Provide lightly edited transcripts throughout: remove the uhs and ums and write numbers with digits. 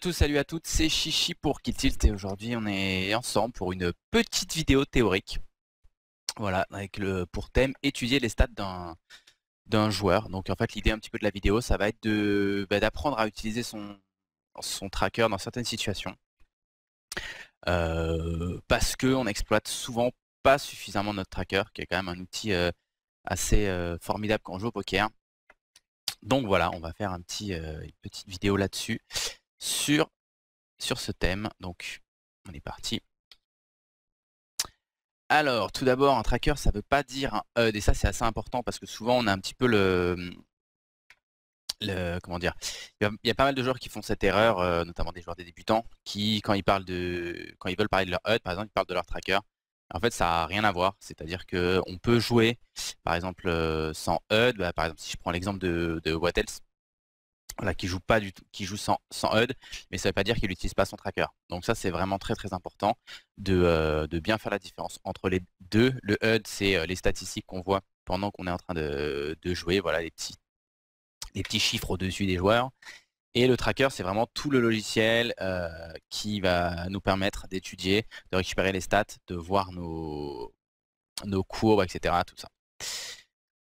tous, salut à toutes, c'est Chichi pour Kill Tilt et aujourd'hui on est ensemble pour une petite vidéo théorique. Voilà, avec pour thème étudier les stats d'un joueur. Donc en fait l'idée un petit peu de la vidéo, ça va être d'apprendre à utiliser son tracker dans certaines situations. Parce qu'on n'exploite souvent pas suffisamment notre tracker, qui est quand même un outil assez formidable quand on joue au poker. Donc voilà, on va faire une petite vidéo là-dessus, sur ce thème. Donc on est parti. Alors tout d'abord, un tracker, ça ne veut pas dire un HUD, et ça c'est assez important parce que souvent on a un petit peu comment dire, il y a pas mal de joueurs qui font cette erreur, notamment des joueurs des débutants, qui quand ils veulent parler de leur HUD, par exemple, ils parlent de leur tracker. En fait, ça n'a rien à voir, c'est-à-dire qu'on peut jouer, par exemple, sans HUD. Bah, par exemple, si je prends l'exemple de What Else, voilà, qui joue pas du tout, qui joue sans HUD, mais ça ne veut pas dire qu'il n'utilise pas son tracker. Donc ça, c'est vraiment très très important de bien faire la différence entre les deux. Le HUD, c'est les statistiques qu'on voit pendant qu'on est en train de jouer, voilà, les petits chiffres au-dessus des joueurs. Et le tracker, c'est vraiment tout le logiciel qui va nous permettre d'étudier, de récupérer les stats, de voir nos courbes, etc. Tout ça.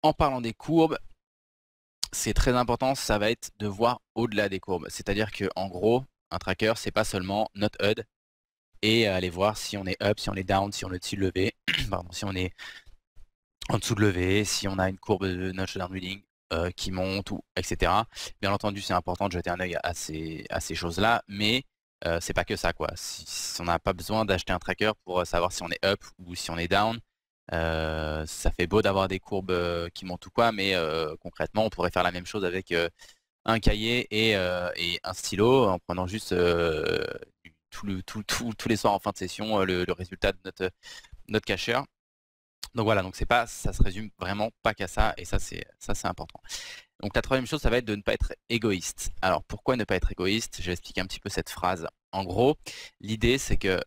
En parlant des courbes, c'est très important, ça va être de voir au-delà des courbes. C'est-à-dire qu'en gros, un tracker, c'est pas seulement notre HUD et aller voir si on est up, si on est down, si on est au-dessus de levé, pardon, si on est en dessous de levé, si on a une courbe de notchdown reading qui monte, ou etc. Bien entendu, c'est important de jeter un œil à ces choses-là, mais c'est pas que ça, quoi. Si on n'a pas besoin d'acheter un tracker pour savoir si on est up ou si on est down, ça fait beau d'avoir des courbes qui montent ou quoi, mais concrètement, on pourrait faire la même chose avec un cahier et un stylo, en prenant juste tous les soirs en fin de session le résultat de notre cacheur. Donc voilà, donc c'est pas, ça se résume vraiment pas qu'à ça, et ça c'est important. Donc la troisième chose, ça va être de ne pas être égoïste. Alors pourquoi ne pas être égoïste? Je vais expliquer un petit peu cette phrase. En gros, l'idée c'est que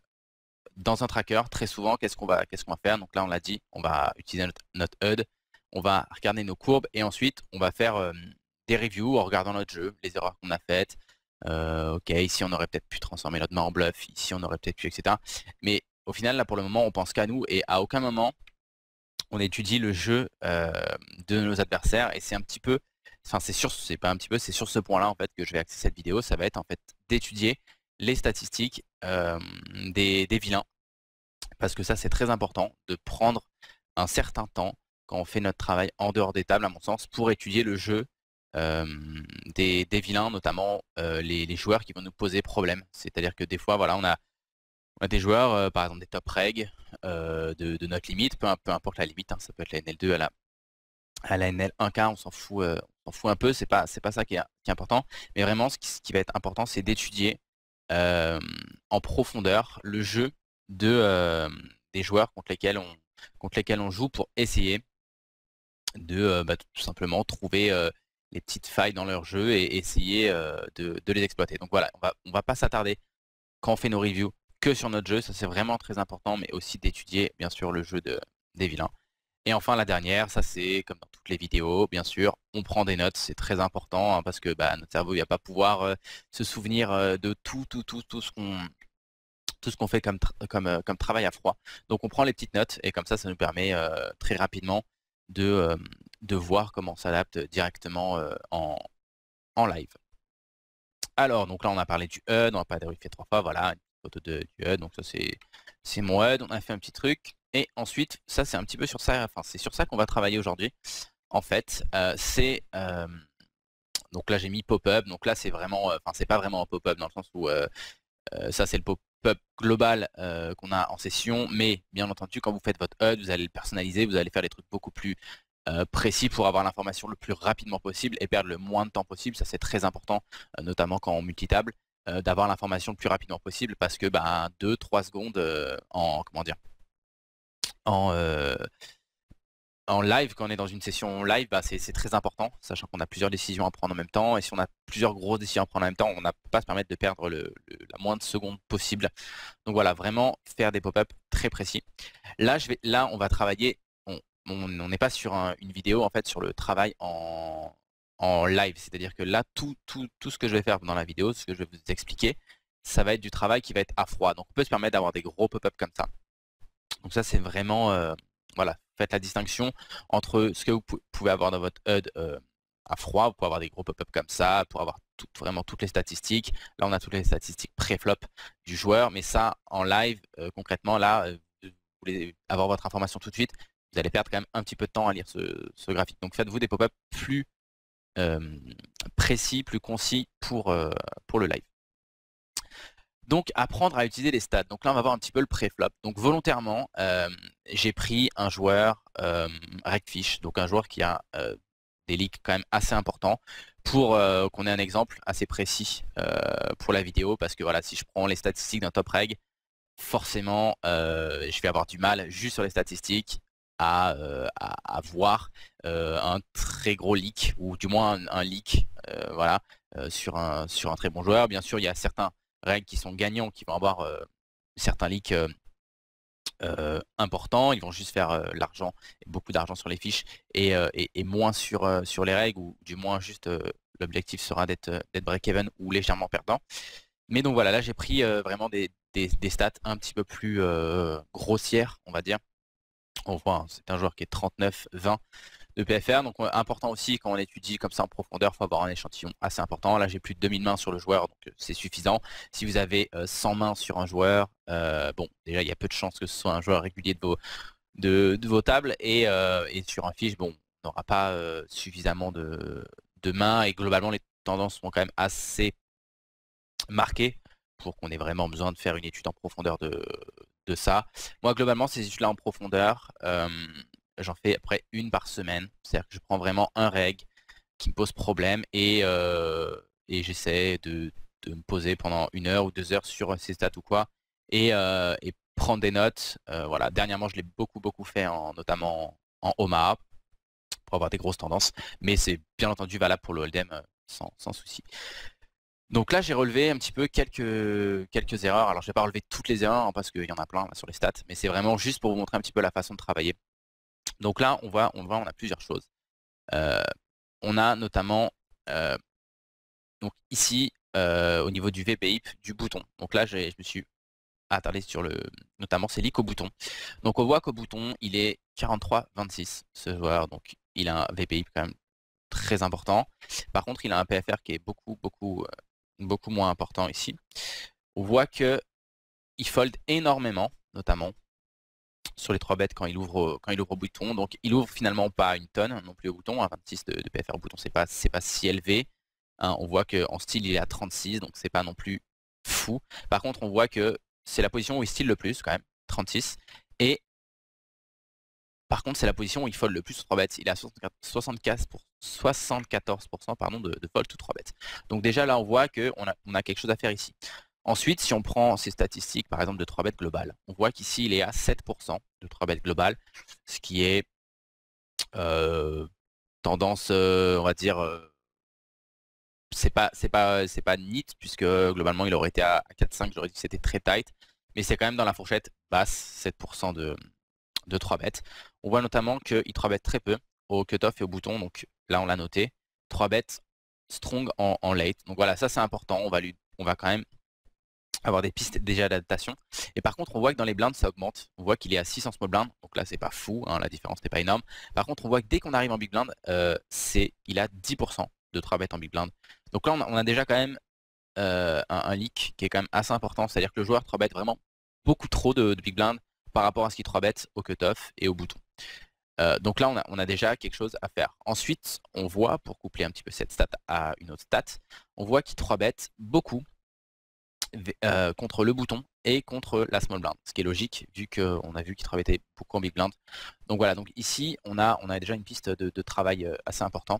dans un tracker, très souvent, qu'est-ce qu'on va faire? Donc là on l'a dit, on va utiliser notre HUD, on va regarder nos courbes, et ensuite on va faire des reviews en regardant notre jeu, les erreurs qu'on a faites. Ok, ici on aurait peut-être pu transformer notre main en bluff, ici on aurait peut-être pu, etc. Mais au final, là pour le moment, on pense qu'à nous, et à aucun moment on étudie le jeu de nos adversaires. Et c'est un petit peu, enfin c'est pas un petit peu, c'est sur ce point-là en fait que je vais axer cette vidéo. Ça va être en fait d'étudier les statistiques des vilains, parce que ça c'est très important de prendre un certain temps quand on fait notre travail en dehors des tables, à mon sens, pour étudier le jeu des vilains, notamment les joueurs qui vont nous poser problème. C'est-à-dire que des fois, voilà, on a des joueurs, par exemple des top reg de notre limite, peu importe la limite, hein, ça peut être la NL2 à la NL1K, on s'en fout un peu, c'est pas ça qui est important. Mais vraiment ce qui va être important, c'est d'étudier en profondeur le jeu des joueurs contre lesquels on joue, pour essayer de tout simplement trouver les petites failles dans leur jeu et essayer de les exploiter. Donc voilà, on va pas s'attarder quand on fait nos reviews que sur notre jeu, ça c'est vraiment très important, mais aussi d'étudier bien sûr le jeu des vilains. Et enfin la dernière, ça c'est comme dans toutes les vidéos, bien sûr, on prend des notes, c'est très important, hein, parce que bah, notre cerveau il va pas pouvoir se souvenir de tout ce qu'on fait comme travail à froid. Donc on prend les petites notes, et comme ça nous permet très rapidement de voir comment on s'adapte directement en live. Alors donc là on a parlé du HUD, on a pas vérifié 3 fois, voilà. Du HUD, donc ça c'est mon HUD, on a fait un petit truc, et ensuite ça c'est un petit peu sur ça, enfin c'est sur ça qu'on va travailler aujourd'hui en fait. Donc là j'ai mis pop-up, donc là c'est vraiment, enfin c'est pas vraiment un pop-up dans le sens où ça c'est le pop-up global qu'on a en session, mais bien entendu quand vous faites votre HUD, vous allez le personnaliser, vous allez faire des trucs beaucoup plus précis pour avoir l'information le plus rapidement possible et perdre le moins de temps possible. Ça c'est très important, notamment quand on multitable, d'avoir l'information le plus rapidement possible, parce que ben, 2-3 secondes en live, quand on est dans une session live, ben, c'est très important, sachant qu'on a plusieurs décisions à prendre en même temps, et si on a plusieurs grosses décisions à prendre en même temps, on n'a pas à se permettre de perdre la moindre seconde possible. Donc voilà, vraiment faire des pop-up très précis. Là, on va travailler, on n'est pas sur une vidéo en fait sur le travail en en live, c'est-à-dire que là, tout ce que je vais faire dans la vidéo, ce que je vais vous expliquer, ça va être du travail qui va être à froid. Donc on peut se permettre d'avoir des gros pop-up comme ça. Donc ça, c'est vraiment, voilà, faites la distinction entre ce que vous pouvez avoir dans votre HUD à froid, vous pouvez avoir des gros pop-up comme ça, pour avoir vraiment toutes les statistiques. Là, on a toutes les statistiques pré-flop du joueur, mais ça, en live, concrètement, là, vous voulez avoir votre information tout de suite, vous allez perdre quand même un petit peu de temps à lire ce graphique. Donc faites-vous des pop-up plus précis, plus concis pour le live. Donc apprendre à utiliser les stats. Donc là on va voir un petit peu le pré-flop. Donc volontairement j'ai pris un joueur Rectfish, donc un joueur qui a des leaks quand même assez importants pour qu'on ait un exemple assez précis pour la vidéo, parce que voilà, si je prends les statistiques d'un top reg, forcément je vais avoir du mal juste sur les statistiques à voir un très gros leak, ou du moins un leak voilà, sur un très bon joueur. Bien sûr il y a certains règles qui sont gagnants, qui vont avoir certains leaks importants, ils vont juste faire l'argent, beaucoup d'argent sur les fiches et moins sur les règles, ou du moins juste l'objectif sera d'être break-even ou légèrement perdant. Mais donc voilà, là j'ai pris vraiment des stats un petit peu plus grossières, on va dire. On voit, hein, c'est un joueur qui est 39-20 de PFR, donc important aussi quand on étudie comme ça en profondeur, il faut avoir un échantillon assez important. Là j'ai plus de 2000 mains sur le joueur, donc c'est suffisant. Si vous avez 100 mains sur un joueur, bon déjà il y a peu de chances que ce soit un joueur régulier de vos tables, et sur un fiche, bon, on n'aura pas suffisamment de mains, et globalement les tendances sont quand même assez marquées pour qu'on ait vraiment besoin de faire une étude en profondeur de ça. Moi globalement ces études là en profondeur, j'en fais après une par semaine, c'est-à-dire que je prends vraiment un reg qui me pose problème et j'essaie de me poser pendant 1 heure ou 2 heures sur ces stats ou quoi, et prendre des notes. Voilà, dernièrement je l'ai beaucoup fait, notamment en Omaha, pour avoir des grosses tendances, mais c'est bien entendu valable pour le hold'em sans souci. Donc là j'ai relevé un petit peu quelques erreurs. Alors je vais pas relever toutes les erreurs, hein, parce qu'il y en a plein là, sur les stats, mais c'est vraiment juste pour vous montrer un petit peu la façon de travailler. Donc là, on a plusieurs choses. On a notamment, donc ici, au niveau du VPIP du bouton. Donc là, je me suis attardé sur notamment ses leaks au bouton. Donc on voit qu'au bouton, il est 43-26, ce joueur. Donc il a un VPIP quand même très important. Par contre, il a un PFR qui est beaucoup moins important ici. On voit qu'il fold énormément, notamment sur les 3 bêtes quand il ouvre au bouton. Donc il ouvre finalement pas une tonne non plus au bouton, hein, 26 de PFR au bouton, c'est pas si élevé, hein. On voit qu'en style il est à 36, donc c'est pas non plus fou. Par contre on voit que c'est la position où il style le plus quand même, 36, et par contre c'est la position où il fold le plus sur 3 bêtes, il est à 74% pardon, de fold tout 3 bêtes. Donc déjà là on voit qu'on a quelque chose à faire ici. Ensuite, si on prend ces statistiques, par exemple, de 3 bêtes globales, on voit qu'ici, il est à 7% de 3 bêtes globales, ce qui est tendance, on va dire, c'est pas neat, puisque globalement, il aurait été à 4-5, j'aurais dit que c'était très tight, mais c'est quand même dans la fourchette basse, 7% de 3 bêtes. On voit notamment qu'il 3 bêtes très peu au cutoff et au bouton, donc là, on l'a noté, 3 bêtes strong en late. Donc voilà, ça, c'est important, on va quand même avoir des pistes déjà d'adaptation. Et par contre on voit que dans les blindes ça augmente, on voit qu'il est à 6 en small blind, donc là c'est pas fou, hein, la différence n'est pas énorme. Par contre on voit que dès qu'on arrive en big blind, il a 10% de 3 bêtes en big blind. Donc là on a déjà quand même un leak qui est quand même assez important, c'est à dire que le joueur 3 bêtes vraiment beaucoup trop de big blind par rapport à ce qu'il 3 bêtes au cutoff et au bouton. Donc là on a déjà quelque chose à faire. Ensuite on voit, pour coupler un petit peu cette stat à une autre stat, on voit qu'il 3 bêtes beaucoup contre le bouton et contre la small blind, ce qui est logique vu qu'on a vu qu'il travaillait beaucoup en big blind. Donc voilà, donc ici on a déjà une piste de travail assez important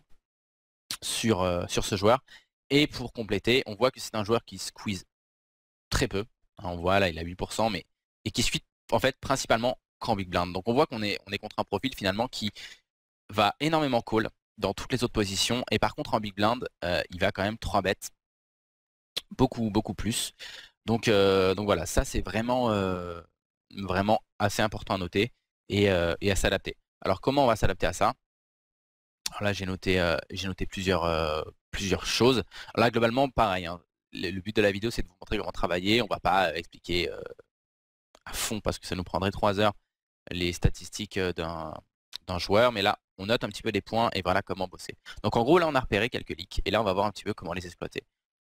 sur ce joueur. Et pour compléter, on voit que c'est un joueur qui squeeze très peu, hein, on voit là il a 8%, mais et qui suit en fait principalement qu'en big blind. Donc on voit qu'on est contre un profil finalement qui va énormément call dans toutes les autres positions, et par contre en big blind il va quand même 3 bêtes beaucoup plus. Donc voilà, ça c'est vraiment vraiment assez important à noter et à s'adapter. Alors comment on va s'adapter à ça? Alors là, j'ai noté plusieurs choses. Alors là, globalement, pareil, hein, le but de la vidéo, c'est de vous montrer comment travailler. On va pas expliquer à fond, parce que ça nous prendrait 3 heures, les statistiques d'un joueur. Mais là, on note un petit peu des points et voilà comment bosser. Donc en gros, là, on a repéré quelques leaks et là, on va voir un petit peu comment les exploiter.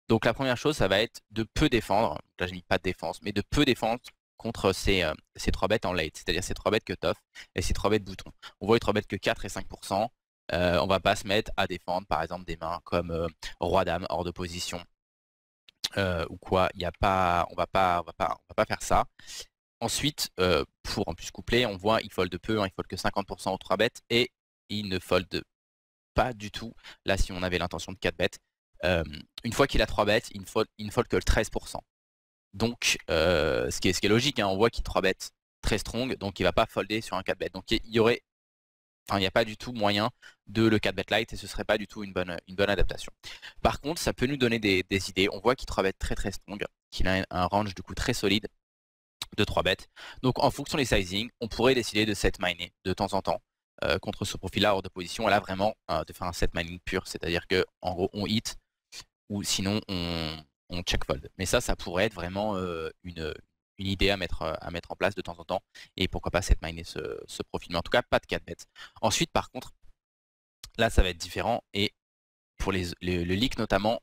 Donc la première chose, ça va être de peu défendre. Là, j'ai mis pas de défense, mais de peu défendre contre ces 3 bêtes en late, c'est-à-dire ces 3 bêtes que tough et ces 3 bêtes bouton. On voit les 3 bêtes que 4 et 5%. On va pas se mettre à défendre par exemple des mains comme Roi-Dame hors de position ou quoi. Il y a pas, on va pas faire ça. Ensuite, pour en plus coupler, on voit il fold peu, hein, il fold que 50% aux 3 bêtes et il ne fold pas du tout. Là, si on avait l'intention de 4 bêtes, une fois qu'il a 3 bêtes, il ne fold que le 13%. Donc, ce qui est logique, hein, on voit qu'il 3 bêtes très strong, donc il va pas folder sur un 4 bêtes. Donc il n'y a pas du tout moyen de le 4 bet light et ce serait pas du tout une bonne adaptation. Par contre, ça peut nous donner des idées. On voit qu'il 3 bet très très strong, qu'il a un range du coup très solide de 3 bets. Donc en fonction des sizing, on pourrait décider de set miner de temps en temps contre ce profil-là hors de position. Là vraiment de faire un set mining pur, c'est-à-dire que en gros on hit ou sinon on check fold. Mais ça pourrait être vraiment une idée à mettre en place de temps en temps, et pourquoi pas set miner ce profil, mais en tout cas pas de 4 bêtes. Ensuite par contre, là ça va être différent, et pour le leak notamment,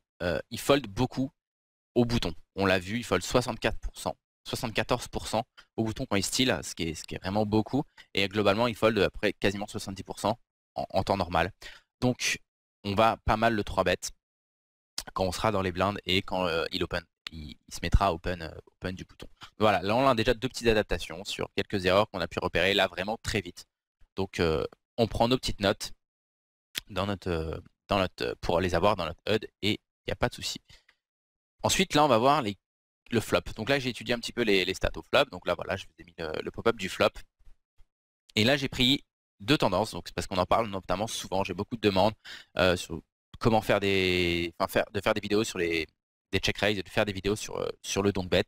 il fold beaucoup au bouton. On l'a vu, il fold 74% au bouton quand il steal, ce qui est vraiment beaucoup, et globalement il fold après quasiment 70% en temps normal. Donc on va pas mal le 3 bêtes quand on sera dans les blindes et quand il open. Il se mettra open du bouton. Voilà, là on a déjà 2 petites adaptations sur quelques erreurs qu'on a pu repérer là vraiment très vite. Donc on prend nos petites notes pour les avoir dans notre HUD et il n'y a pas de souci. Ensuite là on va voir le flop. Donc là j'ai étudié un petit peu les stats au flop. Donc là voilà, je vous ai mis le pop-up du flop. Et là j'ai pris 2 tendances, donc c'est parce qu'on en parle notamment souvent, j'ai beaucoup de demandes sur comment faire des vidéos sur des check raise et de faire des vidéos sur le donk bet.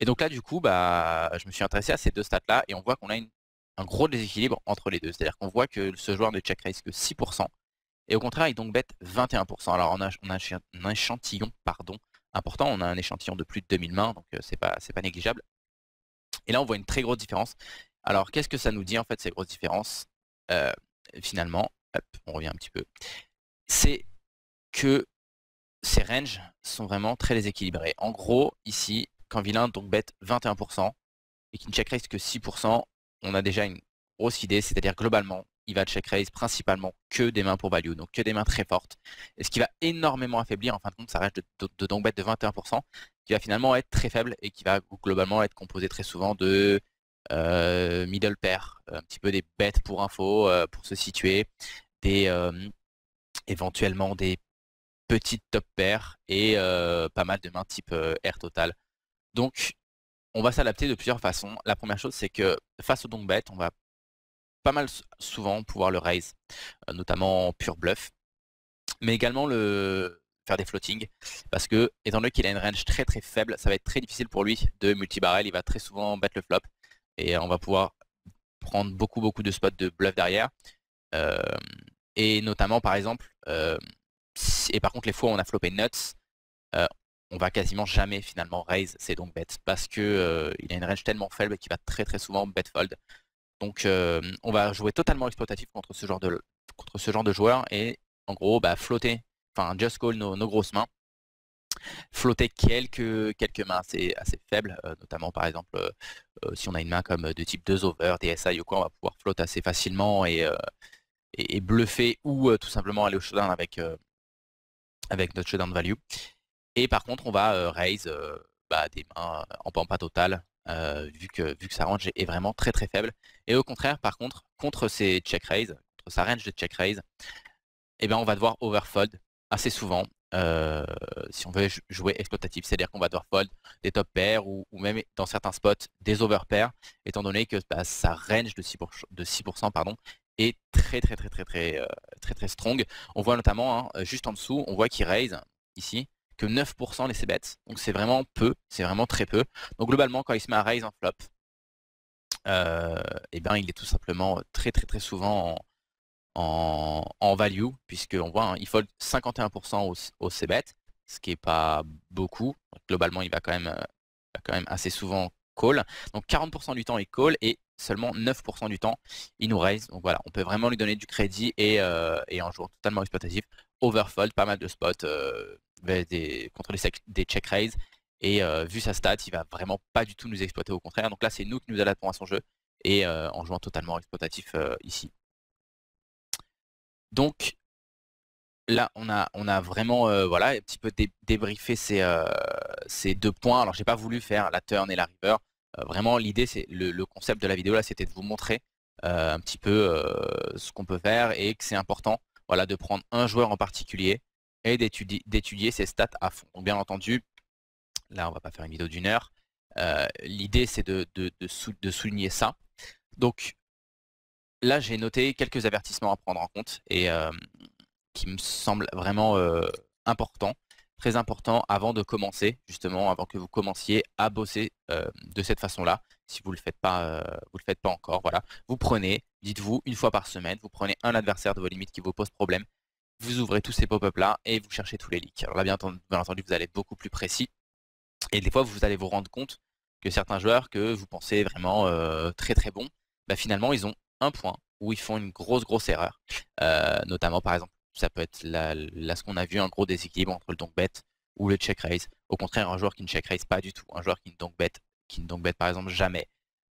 Et donc là du coup je me suis intéressé à ces 2 stats là et on voit qu'on a un gros déséquilibre entre les deux. C'est à dire qu'on voit que ce joueur ne check raise que 6% et au contraire il donk bet 21%. Alors on a un échantillon important, on a un échantillon de plus de 2000 mains, donc c'est pas négligeable. Et là on voit une très grosse différence. Alors qu'est-ce que ça nous dit en fait ces grosses différences? Finalement, hop, on revient un petit peu, c'est que ces ranges sont vraiment très déséquilibrés. En gros, ici, quand vilain donc bet 21% et qu'il ne check raise que 6%, on a déjà une grosse idée, c'est-à-dire globalement, il va check raise principalement que des mains pour value, donc que des mains très fortes. Et ce qui va énormément affaiblir en fin de compte sa range de donk bet de 21%, qui va finalement être très faible et qui va globalement être composé très souvent de middle pair, un petit peu des bêtes pour info, pour se situer, éventuellement des petite top pair et pas mal de mains type air total. Donc on va s'adapter de plusieurs façons. La première chose, c'est que face au donk bet, on va pas mal souvent pouvoir le raise, notamment en pur bluff, mais également le faire des floating, parce que étant donné qu'il a une range très très faible, ça va être très difficile pour lui de multibarrel. Il va très souvent battre le flop et on va pouvoir prendre beaucoup de spots de bluff derrière, et notamment par exemple et par contre les fois où on a flopé nuts, on va quasiment jamais finalement raise ses donk bets, parce que il a une range tellement faible qu'il va très très souvent bet fold. Donc on va jouer totalement exploitatif contre ce genre de joueur, et en gros flotter, enfin just call nos grosses mains, flotter quelques mains assez faibles, notamment par exemple si on a une main comme de type 2 over, des SI ou quoi, on va pouvoir flotter assez facilement et bluffer, ou tout simplement aller au showdown avec notre showdown value. Et par contre on va raise des mains en pampa total, vu que sa range est vraiment très très faible. Et au contraire par contre, contre ses check raise, contre sa range de check raise, et on va devoir overfold assez souvent si on veut jouer exploitatif, c'est à dire qu'on va devoir fold des top pairs ou même dans certains spots des over pairs, étant donné que sa range de 6% pardon, est très strong. On voit notamment, hein, juste en dessous, on voit qu'il raise ici que 9% de ses bêtes. Donc c'est vraiment peu, c'est vraiment très peu. Donc globalement quand il se met à raise en flop, il est tout simplement très souvent en value, puisqu'on voit, hein, il fold 51% au cbet, ce qui n'est pas beaucoup. Donc, globalement, il va quand même assez souvent call. Donc 40% du temps, il call et seulement 9% du temps, il nous raise. Donc voilà, on peut vraiment lui donner du crédit et un joueur totalement exploitatif. Overfold, pas mal de spots contre des check raise. Et vu sa stat, il va vraiment pas du tout nous exploiter, au contraire. Donc là, c'est nous qui nous adaptons à son jeu et en jouant totalement exploitatif ici. Donc là, on a vraiment voilà, un petit peu débriefé ces deux points. Alors, j'ai pas voulu faire la turn et la river. Vraiment, l'idée, c'est le concept de la vidéo là, c'était de vous montrer un petit peu ce qu'on peut faire et que c'est important, voilà, de prendre un joueur en particulier et d'étudier ses stats à fond. Donc, bien entendu, là, on va pas faire une vidéo d'une heure. L'idée, c'est de souligner ça. Donc là, j'ai noté quelques avertissements à prendre en compte et qui me semblent vraiment importants, très importants avant de commencer, justement, avant que vous commenciez à bosser de cette façon-là. Si vous ne le faites pas, encore, voilà. Vous prenez, dites-vous, une fois par semaine, vous prenez un adversaire de vos limites qui vous pose problème, vous ouvrez tous ces pop-up-là et vous cherchez tous les leaks. Alors là, bien entendu, vous allez être beaucoup plus précis et des fois, vous allez vous rendre compte que certains joueurs que vous pensez vraiment très très bons, bah, finalement, ils ont un point où ils font une grosse erreur, notamment par exemple ça peut être ce qu'on a vu, un gros déséquilibre entre le donk bet ou le check raise. Au contraire, un joueur qui ne check raise pas du tout, un joueur qui ne donk bet par exemple jamais,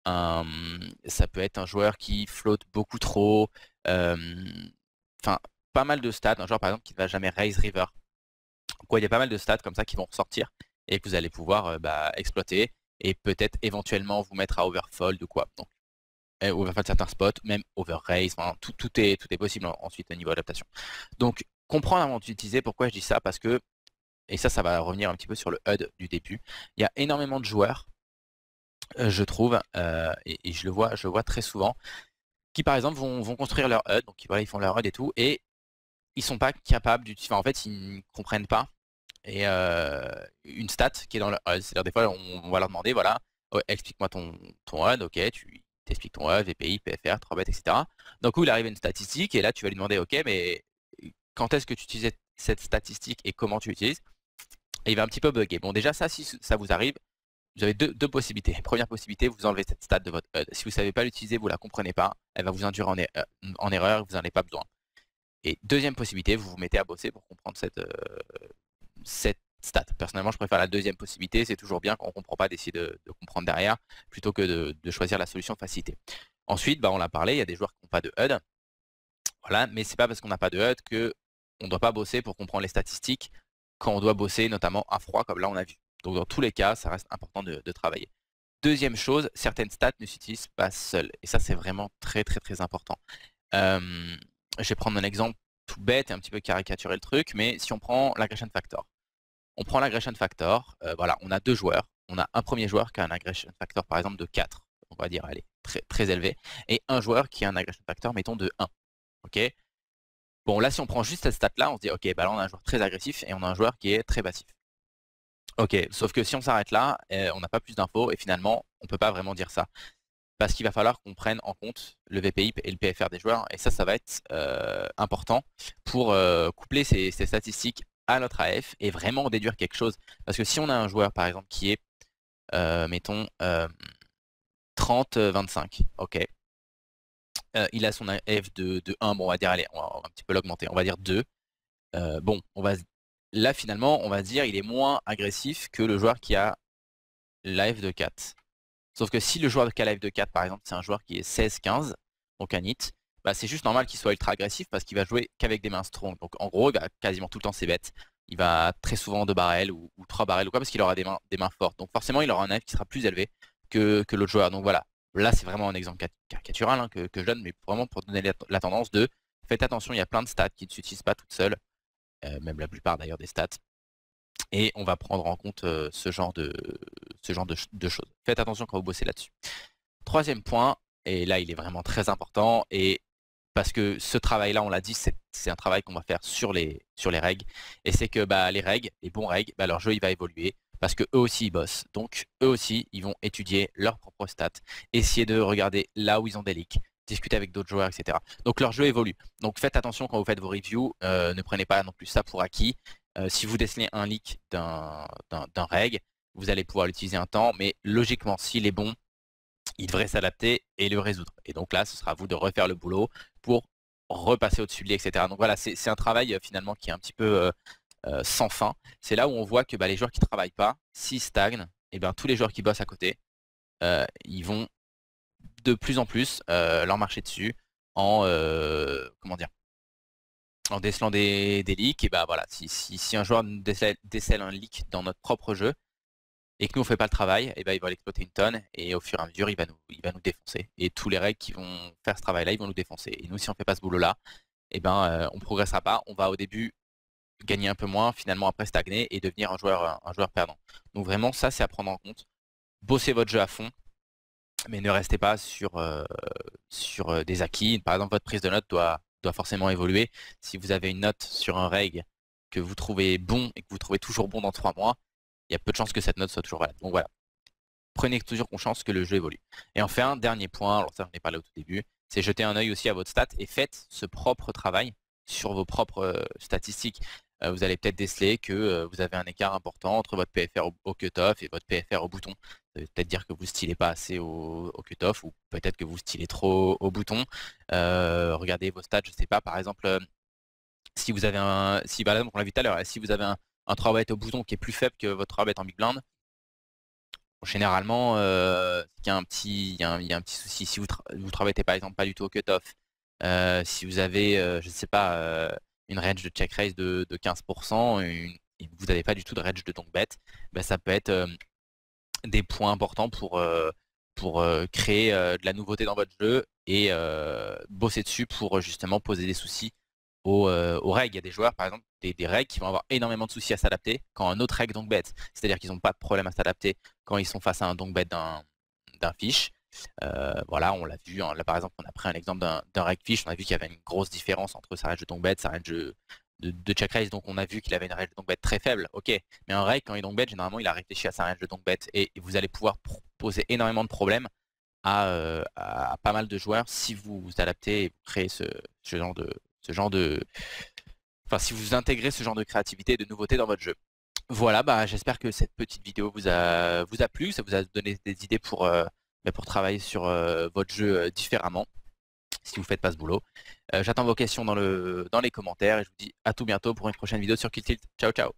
ça peut être un joueur qui flotte beaucoup trop, enfin pas mal de stats, un joueur par exemple qui ne va jamais raise river. Donc ouais, il y a pas mal de stats comme ça qui vont ressortir et que vous allez pouvoir exploiter et peut-être éventuellement vous mettre à overfold ou quoi. Donc overfold certains spots, même overraise, enfin, tout est possible ensuite au niveau adaptation. Donc comprendre avant d'utiliser, pourquoi je dis ça, parce que, et ça va revenir un petit peu sur le HUD du début, il y a énormément de joueurs, je trouve, et je le vois très souvent, qui par exemple vont construire leur HUD, donc voilà, ils font leur HUD et tout, et ils sont pas capables d'utiliser, enfin, en fait ils ne comprennent pas et, une stat qui est dans leur HUD. C'est-à-dire des fois on va leur demander, voilà, oh, explique-moi ton HUD, ok, tu explique ton HUD, VPI, PFR, 3bet, etc. D'un coup, il arrive une statistique et là, tu vas lui demander, ok, mais quand est-ce que tu utilises cette statistique et comment tu l'utilises? Et il va un petit peu bugger. Bon, déjà, ça, si ça vous arrive, vous avez deux possibilités. Première possibilité, vous enlevez cette stat de votre HUD. Si vous ne savez pas l'utiliser, vous ne la comprenez pas, elle va vous induire en erreur, vous n'en avez pas besoin. Et deuxième possibilité, vous vous mettez à bosser pour comprendre cette stat. Personnellement, je préfère la deuxième possibilité, c'est toujours bien quand on ne comprend pas d'essayer de comprendre derrière plutôt que de choisir la solution facilitée. Ensuite, bah, on l'a parlé, il y a des joueurs qui n'ont pas de HUD, voilà, mais c'est pas parce qu'on n'a pas de HUD qu'on ne doit pas bosser pour comprendre les statistiques quand on doit bosser notamment à froid comme là on a vu. Donc dans tous les cas, ça reste important de travailler. Deuxième chose, certaines stats ne s'utilisent pas seules et ça c'est vraiment très important. Je vais prendre un exemple tout bête et un petit peu caricaturer le truc, mais si on prend l'agression factor. On prend l'aggression factor, voilà, on a deux joueurs, on a un premier joueur qui a un aggression factor par exemple de 4, on va dire, allez, très élevé, et un joueur qui a un aggression factor, mettons, de 1, ok. Bon, là, si on prend juste cette stat-là, on se dit, ok, bah là, on a un joueur très agressif et on a un joueur qui est très passif. Ok, sauf que si on s'arrête là, on n'a pas plus d'infos et finalement, on ne peut pas vraiment dire ça. Parce qu'il va falloir qu'on prenne en compte le VPI et le PFR des joueurs, et ça va être important pour coupler ces statistiques à notre AF et vraiment déduire quelque chose. Parce que si on a un joueur par exemple qui est mettons 30-25, ok, il a son AF de 1, bon on va dire, allez, on va un petit peu l'augmenter, on va dire 2, bon là finalement on va dire il est moins agressif que le joueur qui a l'AF de 4. Sauf que si le joueur qui a l'AF de 4 par exemple, c'est un joueur qui est 16-15, donc un hit, bah, c'est juste normal qu'il soit ultra agressif parce qu'il va jouer qu'avec des mains strong. Donc en gros, il va quasiment tout le temps ses bêtes. Il va très souvent 2 barrels ou 3 barrels ou quoi parce qu'il aura des mains fortes. Donc forcément, il aura un AF qui sera plus élevé que l'autre joueur. Donc voilà, là c'est vraiment un exemple caricatural hein, que je donne, mais vraiment pour donner la tendance de faites attention, il y a plein de stats qui ne s'utilisent pas toutes seules, même la plupart d'ailleurs des stats. Et on va prendre en compte ce genre de choses. Faites attention quand vous bossez là-dessus. Troisième point, et là il est vraiment très important et parce que ce travail-là, on l'a dit, c'est un travail qu'on va faire sur les règles. Et c'est que bah, les règles, les bons règles, bah, leur jeu il va évoluer parce qu'eux aussi ils bossent. Donc eux aussi, ils vont étudier leurs propres stats, essayer de regarder là où ils ont des leaks, discuter avec d'autres joueurs, etc. Donc leur jeu évolue. Donc faites attention quand vous faites vos reviews, ne prenez pas non plus ça pour acquis. Si vous dessinez un leak d'un reg, vous allez pouvoir l'utiliser un temps, mais logiquement, s'il est bon, il devrait s'adapter et le résoudre. Et donc là, ce sera à vous de refaire le boulot pour repasser au-dessus de lui, etc. Donc voilà, c'est un travail finalement qui est un petit peu sans fin. C'est là où on voit que les joueurs qui ne travaillent pas, s'ils stagnent, et bien tous les joueurs qui bossent à côté, ils vont de plus en plus leur marcher dessus en comment dire, en décelant des leaks. Et ben voilà, si un joueur décèle un leak dans notre propre jeu et que nous on fait pas le travail, et ben il va l'exploiter une tonne et au fur et à mesure il va nous défoncer. Et tous les règles qui vont faire ce travail là, ils vont nous défoncer. Et nous, si on fait pas ce boulot là, et ben on progressera pas. On va au début gagner un peu moins, finalement après stagner et devenir un joueur perdant. Donc vraiment ça, c'est à prendre en compte. Bossez votre jeu à fond, mais ne restez pas sur des acquis. Par exemple, votre prise de notes doit forcément évoluer. Si vous avez une note sur un reg que vous trouvez bon et que vous trouvez toujours bon dans 3 mois, il y a peu de chances que cette note soit toujours valable. Donc voilà, prenez toujours conscience que le jeu évolue. Et enfin, dernier point, alors ça j'en ai parlé au tout début, c'est jeter un œil aussi à votre stat et faites ce propre travail sur vos propres statistiques. Vous allez peut-être déceler que vous avez un écart important entre votre PFR au cutoff et votre PFR au bouton. Ça veut peut-être dire que vous ne stylez pas assez au cutoff, ou peut-être que vous stylez trop au bouton. Regardez vos stats, je ne sais pas, par exemple, si vous avez un. Si par exemple on l'a vu tout à l'heure, si vous avez un 3-bet au bouton qui est plus faible que votre 3-bet en big blind, généralement il y a un petit souci. Si vous ne 3-bettez par exemple pas du tout au cutoff, si vous avez, je ne sais pas, une range de check raise de 15% et vous n'avez pas du tout de range de donk bet, ben ça peut être des points importants pour créer de la nouveauté dans votre jeu et bosser dessus pour justement poser des soucis aux règles. Il y a des joueurs par exemple, des règles qui vont avoir énormément de soucis à s'adapter quand un autre règle donk bet, c'est-à-dire qu'ils n'ont pas de problème à s'adapter quand ils sont face à un donk bet d'un fish. Voilà, on l'a vu, hein, là par exemple on a pris un exemple d'un Rectfish, on a vu qu'il y avait une grosse différence entre sa range de donk bet, sa range de check raise, donc on a vu qu'il avait une range de donk bet très faible, ok, mais un reg quand il donk bet, généralement il a réfléchi à sa range de donk bet et vous allez pouvoir poser énormément de problèmes à pas mal de joueurs si vous vous adaptez et vous créez enfin si vous intégrez ce genre de créativité et de nouveauté dans votre jeu. Voilà, j'espère que cette petite vidéo vous a plu, ça vous a donné des idées pour travailler sur votre jeu différemment, si vous ne faites pas ce boulot. J'attends vos questions dans les commentaires et je vous dis à tout bientôt pour une prochaine vidéo sur Kill Tilt. Ciao, ciao.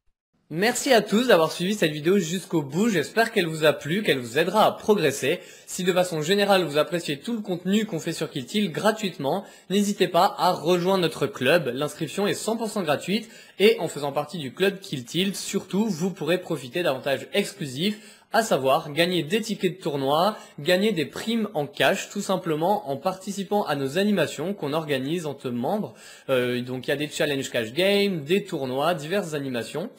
Merci à tous d'avoir suivi cette vidéo jusqu'au bout, j'espère qu'elle vous a plu, qu'elle vous aidera à progresser. Si de façon générale vous appréciez tout le contenu qu'on fait sur Kill Tilt gratuitement, n'hésitez pas à rejoindre notre club, l'inscription est 100% gratuite et en faisant partie du club Kill Tilt, surtout vous pourrez profiter d'avantages exclusifs, à savoir gagner des tickets de tournoi, gagner des primes en cash, tout simplement en participant à nos animations qu'on organise entre membres. Donc il y a des challenges cash game, des tournois, diverses animations.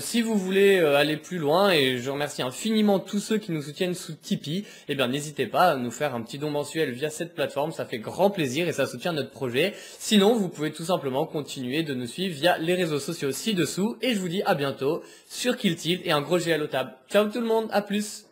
Si vous voulez aller plus loin, et je remercie infiniment tous ceux qui nous soutiennent sous Tipeee, eh bien n'hésitez pas à nous faire un petit don mensuel via cette plateforme, ça fait grand plaisir et ça soutient notre projet. Sinon, vous pouvez tout simplement continuer de nous suivre via les réseaux sociaux ci-dessous, et je vous dis à bientôt sur Kill Tilt, et un gros GL au table. Ciao tout le monde, à plus.